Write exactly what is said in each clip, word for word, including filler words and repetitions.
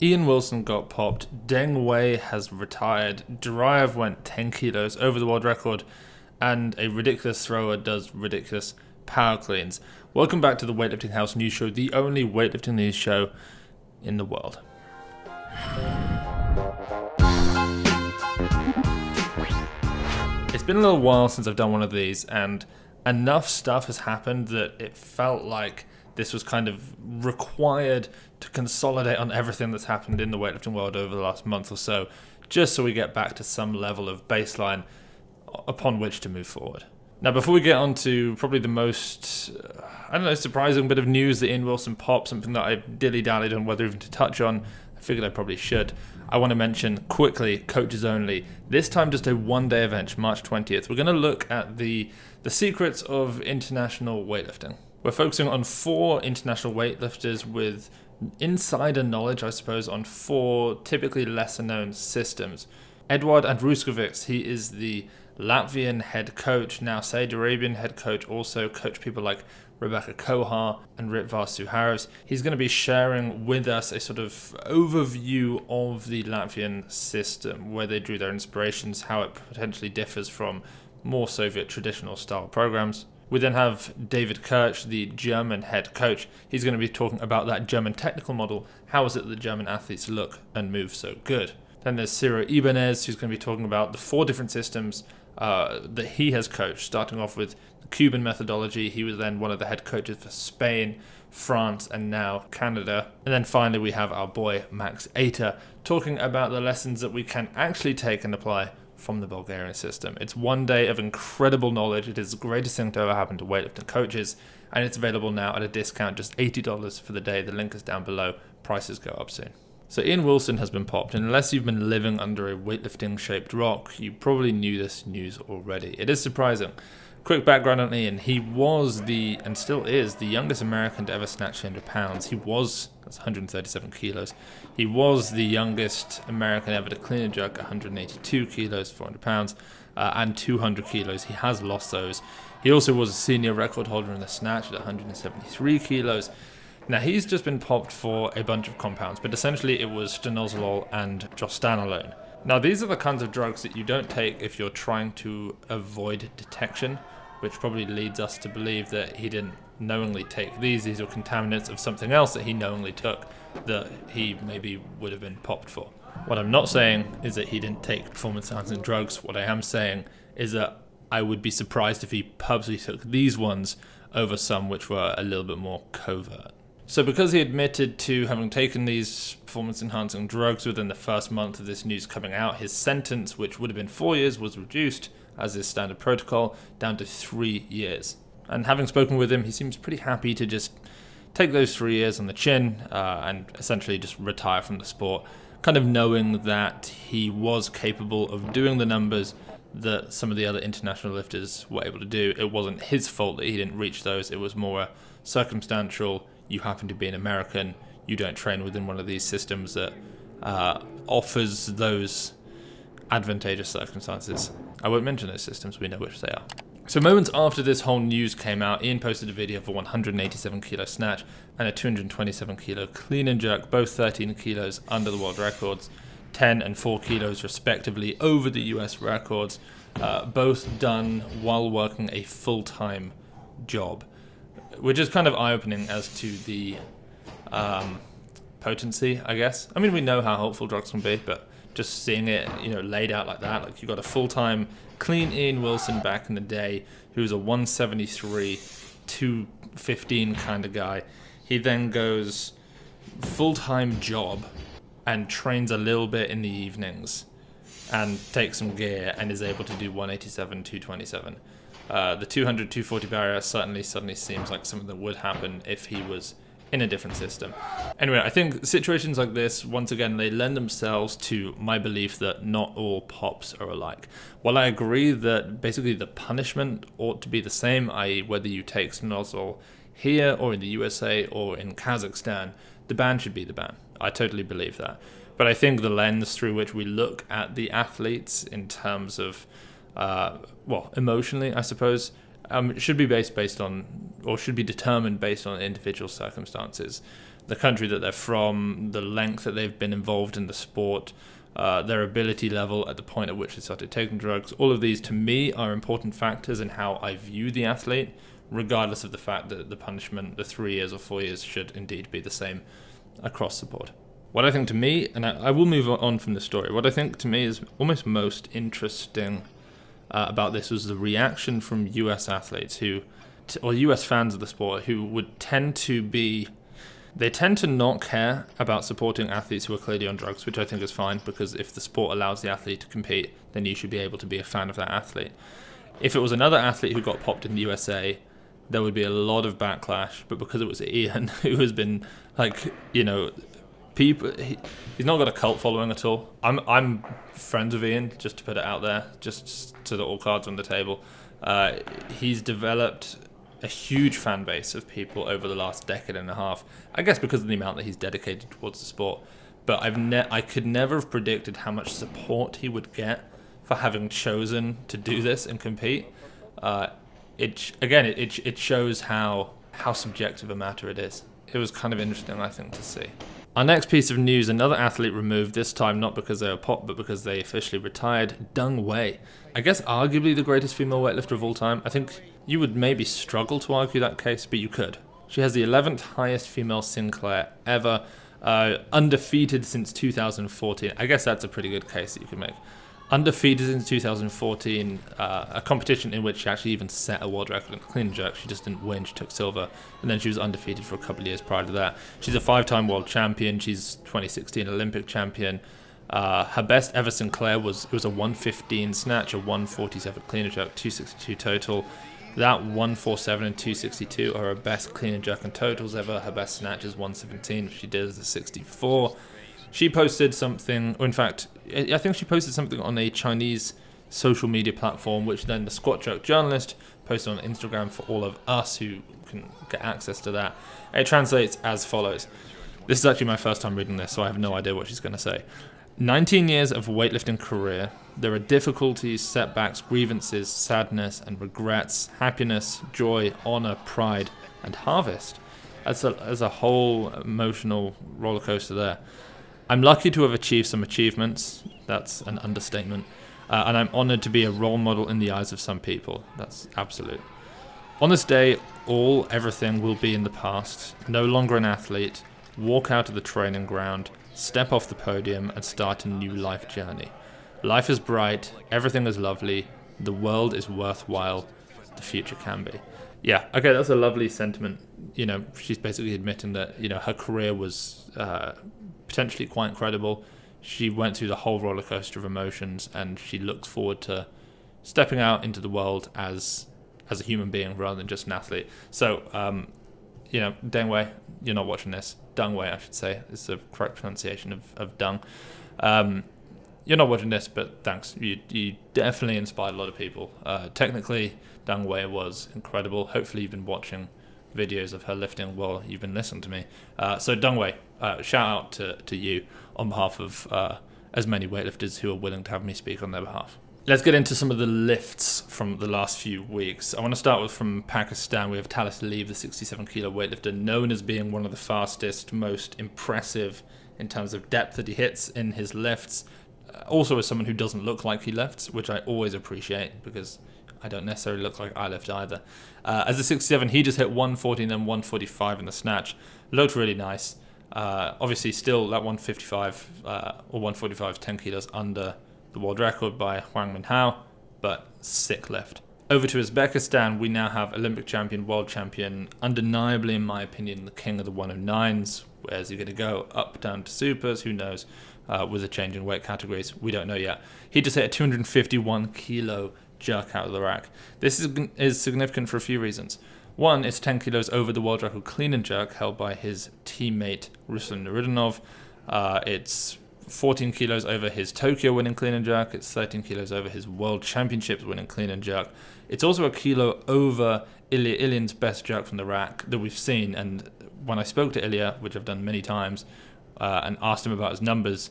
Ian Wilson got popped, Deng Wei has retired, Duraev went ten kilos over the world record, and a ridiculous thrower does ridiculous power cleans. Welcome back to the Weightlifting House News Show, the only weightlifting news show in the world. It's been a little while since I've done one of these, and enough stuff has happened that it felt like this was kind of required to consolidate on everything that's happened in the weightlifting world over the last month or so, just so we get back to some level of baseline upon which to move forward. Now, before we get on to probably the most, uh, I don't know, surprising bit of news that Ian Wilson popped, something that I dilly-dallied on whether even to touch on, I figured I probably should. I want to mention quickly, coaches only, this time just a one-day event, March twentieth. We're going to look at the, the secrets of international weightlifting. We're focusing on four international weightlifters with insider knowledge, I suppose, on four typically lesser-known systems. Eduard Andruskovics, he is the Latvian head coach, now Saudi Arabian head coach, also coach people like Rebecca Kohar and Ritvar Suharevs. He's going to be sharing with us a sort of overview of the Latvian system, where they drew their inspirations, how it potentially differs from more Soviet traditional style programs. We then have David Kirch, the German head coach. He's going to be talking about that German technical model. How is it that German athletes look and move so good? Then there's Cyril Ibanez, who's going to be talking about the four different systems Uh, that he has coached, starting off with the Cuban methodology. He was then one of the head coaches for Spain, France, and now Canada. And then finally we have our boy Max Ater talking about the lessons that we can actually take and apply from the Bulgarian system. It's one day of incredible knowledge. It is the greatest thing to ever happen to weightlifting coaches, and it's available now at a discount, just eighty dollars for the day. The link is down below. Prices go up soon. So Ian Wilson has been popped, and unless you've been living under a weightlifting-shaped rock, you probably knew this news already. It is surprising. Quick background on Ian. He was the, and still is, the youngest American to ever snatch two hundred pounds. He was, that's one hundred thirty-seven kilos. He was the youngest American ever to clean and jerk one hundred eighty-two kilos, four hundred pounds, uh, and two hundred kilos. He has lost those. He also was a senior record holder in the snatch at one hundred seventy-three kilos. Now, he's just been popped for a bunch of compounds, but essentially it was stanozolol and jostanolone. Now, these are the kinds of drugs that you don't take if you're trying to avoid detection, which probably leads us to believe that he didn't knowingly take these. These are contaminants of something else that he knowingly took that he maybe would have been popped for. What I'm not saying is that he didn't take performance-enhancing drugs. What I am saying is that I would be surprised if he purposely took these ones over some which were a little bit more covert. So because he admitted to having taken these performance-enhancing drugs within the first month of this news coming out, his sentence, which would have been four years, was reduced, as is standard protocol, down to three years. And having spoken with him, he seems pretty happy to just take those three years on the chin uh, and essentially just retire from the sport, kind of knowing that he was capable of doing the numbers that some of the other international lifters were able to do. It wasn't his fault that he didn't reach those. It was more a circumstantial, you happen to be an American, you don't train within one of these systems that uh, offers those advantageous circumstances. I won't mention those systems, we know which they are. So moments after this whole news came out, Ian posted a video of a one hundred eighty-seven kilo snatch and a two hundred twenty-seven kilo clean and jerk, both thirteen kilos under the world records, ten and four kilos respectively over the U S records, uh, both done while working a full-time job, which is kind of eye-opening as to the um, potency, I guess. I mean, we know how helpful drugs can be, but just seeing it, you know, laid out like that, like you got a full-time clean Ian Wilson back in the day, who was a one seventy-three, two fifteen kind of guy. He then goes full-time job and trains a little bit in the evenings and takes some gear and is able to do one eighty-seven, two twenty-seven. Uh, the two hundred, two forty barrier certainly suddenly seems like something that would happen if he was in a different system. Anyway, I think situations like this, once again, they lend themselves to my belief that not all pops are alike. While I agree that basically the punishment ought to be the same, that is whether you take stanozolol here or in the U S A or in Kazakhstan, the ban should be the ban. I totally believe that. But I think the lens through which we look at the athletes in terms of Uh, well, emotionally, I suppose, um, it should be based based on, or should be determined based on individual circumstances. the country that they're from, the length that they've been involved in the sport, uh, their ability level at the point at which they started taking drugs. All of these, to me, are important factors in how I view the athlete, regardless of the fact that the punishment, the three years or four years, should indeed be the same across the board. What I think to me, and I, I will move on from the story, what I think to me is almost most interesting uh, about this was the reaction from U S athletes who, t or U S fans of the sport, who would tend to be, they tend to not care about supporting athletes who are clearly on drugs, which I think is fine, because if the sport allows the athlete to compete, then you should be able to be a fan of that athlete. If it was another athlete who got popped in the U S A, there would be a lot of backlash, but because it was Ian, who has been, like, you know, people, he, he's not got a cult following at all. I'm I'm friends with Ian, just to put it out there, just so that all cards are on the table. Uh, he's developed a huge fan base of people over the last decade and a half, I guess because of the amount that he's dedicated towards the sport. But I've ne I could never have predicted how much support he would get for having chosen to do this and compete. Uh, it again, it it shows how how subjective a matter it is. It was kind of interesting, I think, to see. Our next piece of news, another athlete removed, this time not because they were popped, but because they officially retired, Deng Wei. I guess arguably the greatest female weightlifter of all time. I think you would maybe struggle to argue that case, but you could. She has the eleventh highest female Sinclair ever, uh, undefeated since two thousand fourteen. I guess that's a pretty good case that you could make. Undefeated since two thousand fourteen, uh, a competition in which she actually even set a world record in clean and jerk. She just didn't win, she took silver, and then she was undefeated for a couple of years prior to that. She's a five-time world champion, she's twenty sixteen Olympic champion. Uh, her best ever Sinclair was, it was a one fifteen snatch, a one forty-seven clean and jerk, two sixty-two total. That one forty-seven and two sixty-two are her best clean and jerk and totals ever. Her best snatch is one seventeen, which she did as a sixty-four. She posted something, or in fact, I think she posted something on a Chinese social media platform, which then the squat jerk journalist posted on Instagram for all of us who can get access to that. It translates as follows. This is actually my first time reading this, so I have no idea what she's going to say. nineteen years of weightlifting career. There are difficulties, setbacks, grievances, sadness and regrets, happiness, joy, honor, pride, and harvest. That's a, that's a whole emotional roller coaster there. I'm lucky to have achieved some achievements, that's an understatement, uh, and I'm honoured to be a role model in the eyes of some people, that's absolute. On this day, all, everything will be in the past, no longer an athlete, walk out of the training ground, step off the podium and start a new life journey. Life is bright, everything is lovely, the world is worthwhile, the future can be. Yeah, okay, that's a lovely sentiment. You know, she's basically admitting that, you know, her career was uh, potentially quite incredible. She went through the whole roller coaster of emotions, and she looks forward to stepping out into the world as as a human being rather than just an athlete. So, um, you know, Deng Wei, you're not watching this. Deng Wei, I should say, is the correct pronunciation of of Deng. Um, you're not watching this, but thanks. You you definitely inspired a lot of people. Uh, technically, Deng Wei was incredible. Hopefully, you've been watching videos of her lifting while you've been listening to me. Uh, so Deng Wei, uh, shout out to, to you on behalf of uh, as many weightlifters who are willing to have me speak on their behalf. Let's get into some of the lifts from the last few weeks. I want to start with from Pakistan. We have Talis Leib, the sixty-seven kilo weightlifter, known as being one of the fastest, most impressive in terms of depth that he hits in his lifts. Also as someone who doesn't look like he lifts, which I always appreciate because I don't necessarily look like I lift either. Uh, as a sixty-seven, he just hit one forty and then one forty-five in the snatch. Looked really nice. Uh, obviously, still that one fifty-five uh, or one forty-five, ten kilos under the world record by Huang Minhao, but sick lift. Over to Uzbekistan, we now have Olympic champion, world champion, undeniably, in my opinion, the king of the one oh nines. Where's he going to go? Up, down to supers? Who knows? Uh, with a change in weight categories, we don't know yet. He just hit a two fifty-one kilo jerk out of the rack. This is, is significant for a few reasons. One, it's ten kilos over the world record clean and jerk held by his teammate Ruslan Nurudinov. Uh, it's fourteen kilos over his Tokyo winning clean and jerk. It's thirteen kilos over his world championships winning clean and jerk. It's also a kilo over Ilya Ilyin's best jerk from the rack that we've seen. And when I spoke to Ilya, which I've done many times, uh, and asked him about his numbers,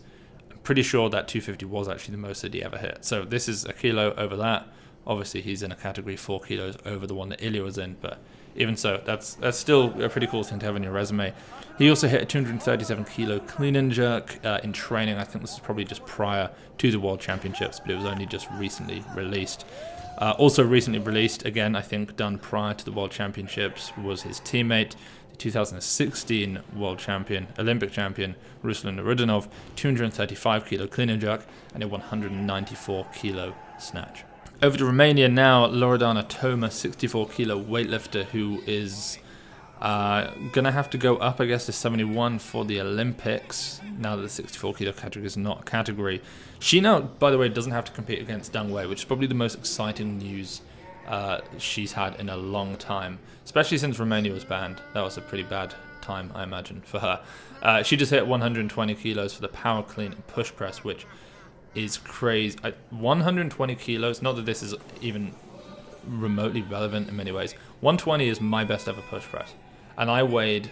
I'm pretty sure that two fifty was actually the most that he ever hit. So this is a kilo over that. Obviously, he's in a category four kilos over the one that Ilya was in, but even so, that's that's still a pretty cool thing to have on your resume. He also hit a two hundred thirty-seven kilo clean and jerk uh, in training. I think this is probably just prior to the World Championships, but it was only just recently released. Uh, also recently released, again, I think done prior to the World Championships, was his teammate, the two thousand sixteen World Champion, Olympic Champion, Ruslan Nurudinov, two hundred thirty-five kilo clean and jerk, and a one hundred ninety-four kilo snatch. Over to Romania now, Loredana Toma, sixty-four kilo weightlifter, who is uh, going to have to go up, I guess, to seventy-one for the Olympics, now that the sixty-four kilo category is not a category. She now, by the way, doesn't have to compete against Deng Wei, which is probably the most exciting news uh, she's had in a long time, especially since Romania was banned. That was a pretty bad time, I imagine, for her. Uh, she just hit one hundred twenty kilos for the power clean and push press, which is crazy. one hundred twenty kilos, not that this is even remotely relevant in many ways. one twenty is my best ever push press, and I weighed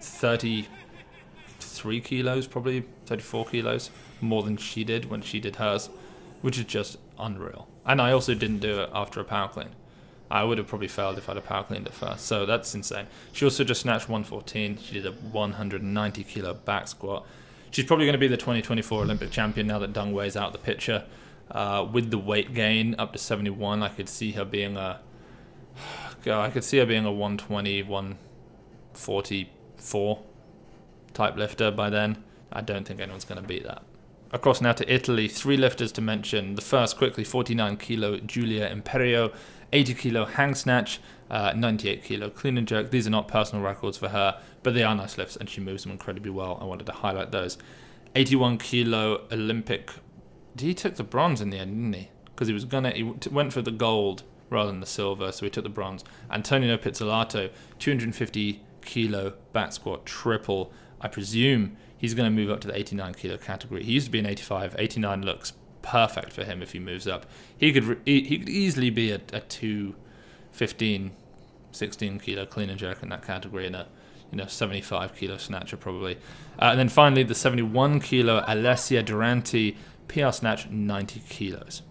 thirty-three kilos, probably thirty-four kilos more than she did when she did hers, which is just unreal. And I also didn't do it after a power clean. I would have probably failed if I'd have power cleaned it first, so that's insane. She also just snatched one fourteen. She did a one hundred ninety kilo back squat. She's probably going to be the twenty twenty-four Olympic champion now that Deng Wei's out of the picture. Uh, with the weight gain up to seventy-one, I could see her being a, God, I could see her being a one twenty, one forty-four type lifter by then. I don't think anyone's going to beat that. Across now to Italy, three lifters to mention. The first, quickly, forty-nine kilo Giulia Imperio, eighty kilo hang snatch, uh, ninety-eight kilo clean and jerk. These are not personal records for her, but they are nice lifts, and she moves them incredibly well. I wanted to highlight those. eighty-one kilo Olympic. He took the bronze in the end, didn't he? Because he was gonna, he went for the gold rather than the silver, so he took the bronze. Antonio Pizzolato, two hundred fifty kilo back squat triple. I presume he's going to move up to the eighty-nine kilo category. He used to be an eighty-five. eighty-nine looks perfect for him if he moves up. He could he, he could easily be a, a two fifteen, sixteen kilo clean and jerk in that category, and a you know seventy-five kilo snatcher probably. Uh, and then finally the seventy-one kilo Alessia Durante P R snatch, ninety kilos.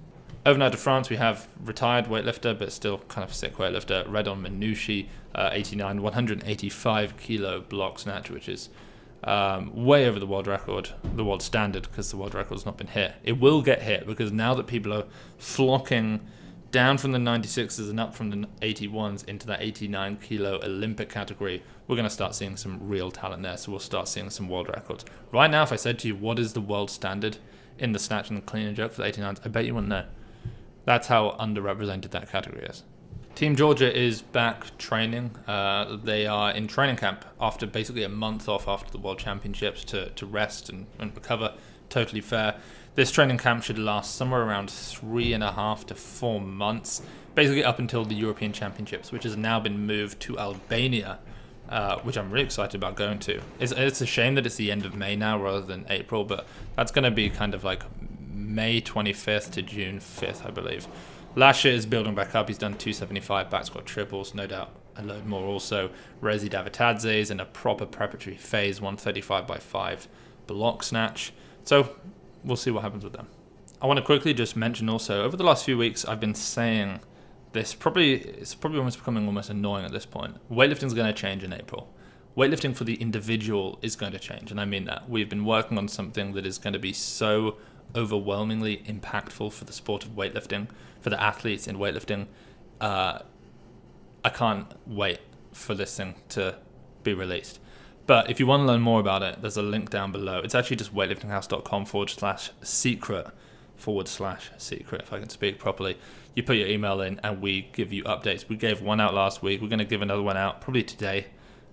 Over now to France, we have retired weightlifter but still kind of sick weightlifter Redon Minucci, uh, eighty-nine, one hundred eighty-five kilo block snatch, which is Um, way over the world record, the world standard, because the world record's not been hit. It will get hit, because now that people are flocking down from the ninety-sixes and up from the eighty-ones into that eighty-nine kilo Olympic category, we're going to start seeing some real talent there, so we'll start seeing some world records. Right now, if I said to you, what is the world standard in the snatch and the clean and jerk for the eighty-nines, I bet you wouldn't know. That's how underrepresented that category is. Team Georgia is back training. Uh, they are in training camp after basically a month off after the World Championships to, to rest and, and recover. Totally fair. This training camp should last somewhere around three and a half to four months, basically up until the European Championships, which has now been moved to Albania, uh, which I'm really excited about going to. It's, it's a shame that it's the end of May now rather than April, but that's going to be kind of like May twenty-fifth to June fifth, I believe. Lasha is building back up. He's done two seventy-five back squat triples, no doubt a load more also. Rezi Davitadze is in a proper preparatory phase, one thirty-five by five block snatch. So we'll see what happens with them. I want to quickly just mention also, over the last few weeks, I've been saying this, probably it's probably almost becoming almost annoying at this point. Weightlifting is going to change in April. Weightlifting for the individual is going to change, and I mean that. We've been working on something that is going to be so overwhelmingly impactful for the sport of weightlifting, for the athletes in weightlifting. Uh, I can't wait for this thing to be released. But if you want to learn more about it, there's a link down below. It's actually just weightliftinghouse.com forward slash secret, forward slash secret, if I can speak properly. You put your email in and we give you updates. We gave one out last week. We're going to give another one out probably today,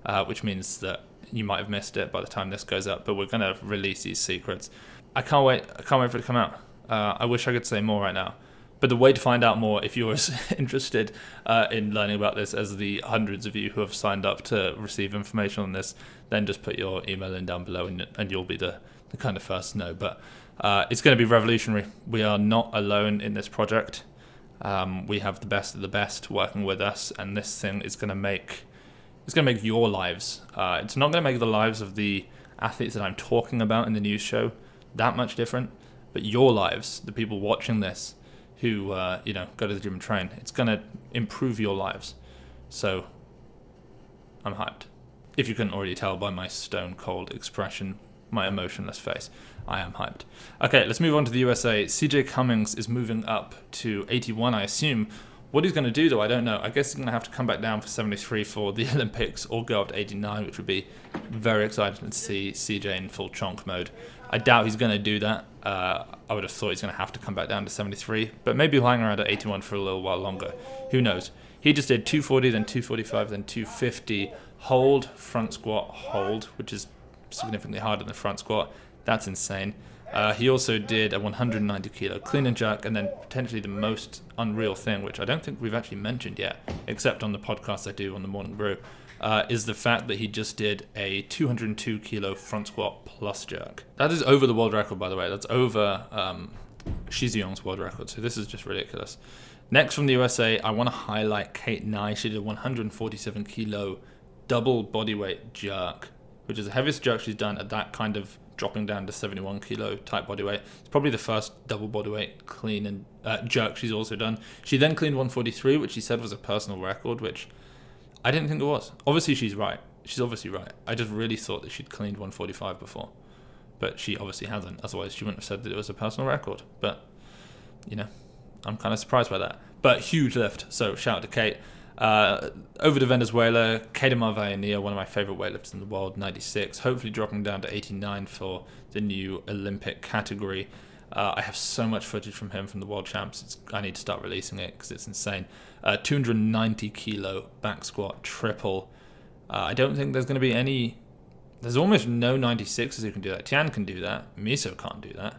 uh, which means that you might have missed it by the time this goes up, but we're going to release these secrets. I can't wait. I can't wait for it to come out. Uh, I wish I could say more right now. But the way to find out more, if you're as interested uh, in learning about this as the hundreds of you who have signed up to receive information on this, then just put your email in down below and, and you'll be the, the kind of first to know. But uh, it's going to be revolutionary. We are not alone in this project. Um, we have the best of the best working with us, and this thing is going to make it's going to make your lives. Uh, it's not going to make the lives of the athletes that I'm talking about in the news show that much different, but your lives, the people watching this who uh, you know, go to the gym and train, it's gonna improve your lives. So I'm hyped. If you couldn't already tell by my stone cold expression, my emotionless face, I am hyped. Okay, let's move on to the U S A. C J Cummings is moving up to eighty-one, I assume. What he's going to do, though, I don't know. I guess he's going to have to come back down for seventy-three for the Olympics or go up to eighty-nine, which would be very exciting to see C J in full chonk mode. I doubt he's going to do that. Uh, I would have thought he's going to have to come back down to seventy-three, but maybe he'll hang around at eighty-one for a little while longer. Who knows? He just did two forty, then two forty-five, then two fifty. Hold, front squat, hold, which is significantly harder than front squat. That's insane. Uh, he also did a one hundred ninety kilo clean and jerk, and then potentially the most unreal thing, which I don't think we've actually mentioned yet, except on the podcast I do on the Morning Brew, uh, is the fact that he just did a two hundred two kilo front squat plus jerk. That is over the world record, by the way. That's over um, Shi Ziyong's world record, so this is just ridiculous. Next from the U S A, I want to highlight Kate Nye. She did a one hundred forty-seven kilo double bodyweight jerk, which is the heaviest jerk she's done at that kind of dropping down to seventy-one kilo type bodyweight. It's probably the first double bodyweight clean and uh, jerk she's also done. She then cleaned one forty-three, which she said was a personal record, which I didn't think it was. Obviously, she's right. She's obviously right. I just really thought that she'd cleaned one forty-five before, but she obviously hasn't. Otherwise, she wouldn't have said that it was a personal record. But, you know, I'm kind of surprised by that. But huge lift, so shout out to Kate. Uh, over to Venezuela, Keydomar Vallenilla, one of my favorite weightlifters in the world, ninety-six, hopefully dropping down to eighty-nine for the new Olympic category. Uh, I have so much footage from him from the World Champs, it's, I need to start releasing it because it's insane. Uh, two hundred ninety kilo back squat triple. Uh, I don't think there's going to be any, there's almost no ninety-sixes who can do that. Tian can do that, Miso can't do that.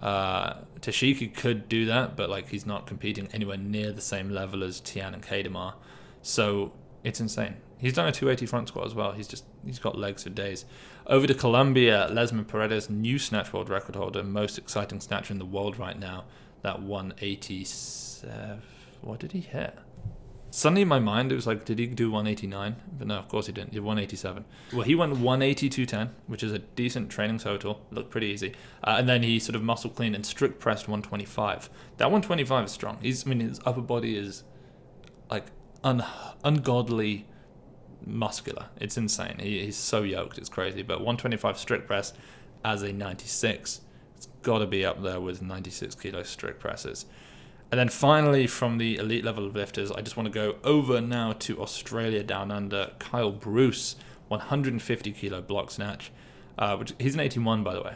Uh, Tashiki could do that, but like he's not competing anywhere near the same level as Tian and Keydomar, so it's insane. He's done a two eighty front squat as well. He's just he's got legs for days. Over to Colombia, Lesmond Paredes, new snatch world record holder, most exciting snatcher in the world right now. That one eighty-seven. What did he hit? Suddenly in my mind it was like, did he do one eighty-nine? But no, of course he didn't. He did one eighty-seven. Well, he went one eighty, two ten, which is a decent training total. Looked pretty easy. Uh, and then he sort of muscle clean and strict pressed one twenty-five. That one twenty-five is strong. He's, I mean, his upper body is like un ungodly muscular. It's insane. He, he's so yoked. It's crazy. But one twenty-five strict press as a ninety-six. It's got to be up there with ninety-six kilo strict presses. And then finally, from the elite level of lifters, I just want to go over now to Australia down under. Kyle Bruce, one hundred fifty kilo block snatch, uh, which he's an eighty-one, by the way.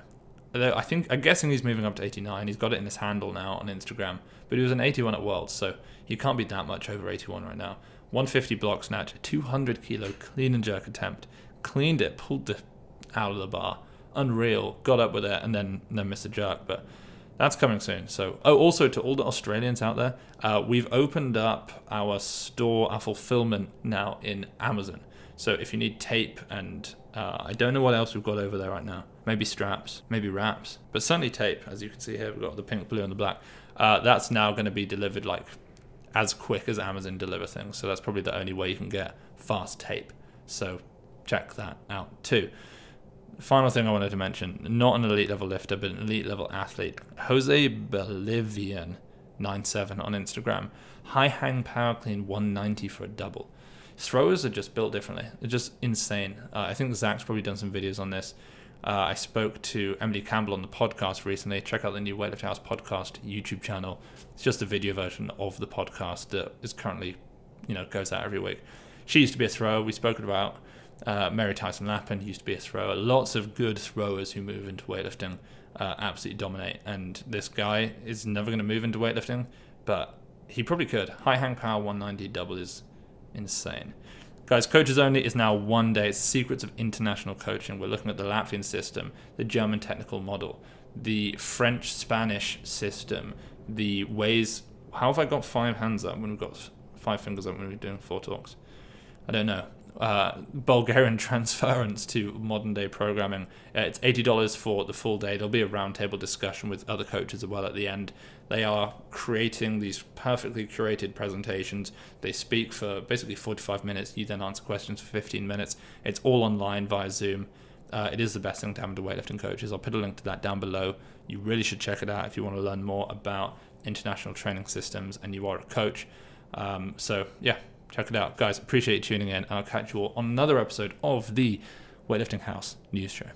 Although I think, I'm guessing he's moving up to eighty-nine. He's got it in his handle now on Instagram, but he was an eighty-one at Worlds, so he can't be that much over eighty-one right now. one fifty block snatch, two hundred kilo clean and jerk attempt. Cleaned it, pulled it out of the bar. Unreal. Got up with it, and then and then missed a jerk, but. That's coming soon. So, oh, also to all the Australians out there, uh, we've opened up our store, our fulfillment now in Amazon. So if you need tape and uh, I don't know what else we've got over there right now. Maybe straps, maybe wraps, but certainly tape. As you can see here, we've got the pink, blue, and the black. Uh, that's now going to be delivered like as quick as Amazon deliver things. So that's probably the only way you can get fast tape. So check that out too. Final thing I wanted to mention, not an elite level lifter, but an elite level athlete. Jose Bolivian, ninety-seven on Instagram. High hang power clean, one ninety for a double. Throwers are just built differently. They're just insane. Uh, I think Zach's probably done some videos on this. Uh, I spoke to Emily Campbell on the podcast recently. Check out the new Weightlifting House podcast YouTube channel. It's just a video version of the podcast that is currently, you know, goes out every week. She used to be a thrower. We've spoken about Uh, Mary Tyson Lappin used to be a thrower. Lots of good throwers who move into weightlifting uh, absolutely dominate, and this guy is never going to move into weightlifting, but he probably could. High hang power one ninety double is insane. Guys, Coaches Only is now one day. It's secrets of international coaching. We're looking at the Latvian system, the German technical model, the French Spanish system, the ways. How have I got five hands up when we've got five fingers up when we're doing four talks? I don't know. Uh, Bulgarian transference to modern day programming. Uh, it's eighty dollars for the full day. There'll be a roundtable discussion with other coaches as well at the end. They are creating these perfectly curated presentations. They speak for basically forty-five minutes. You then answer questions for fifteen minutes. It's all online via Zoom. Uh, it is the best thing to happen to weightlifting coaches. I'll put a link to that down below. You really should check it out if you want to learn more about international training systems and you are a coach. Um, so yeah. check it out. Guys, appreciate you tuning in, and I'll catch you all on another episode of the Weightlifting House News Show.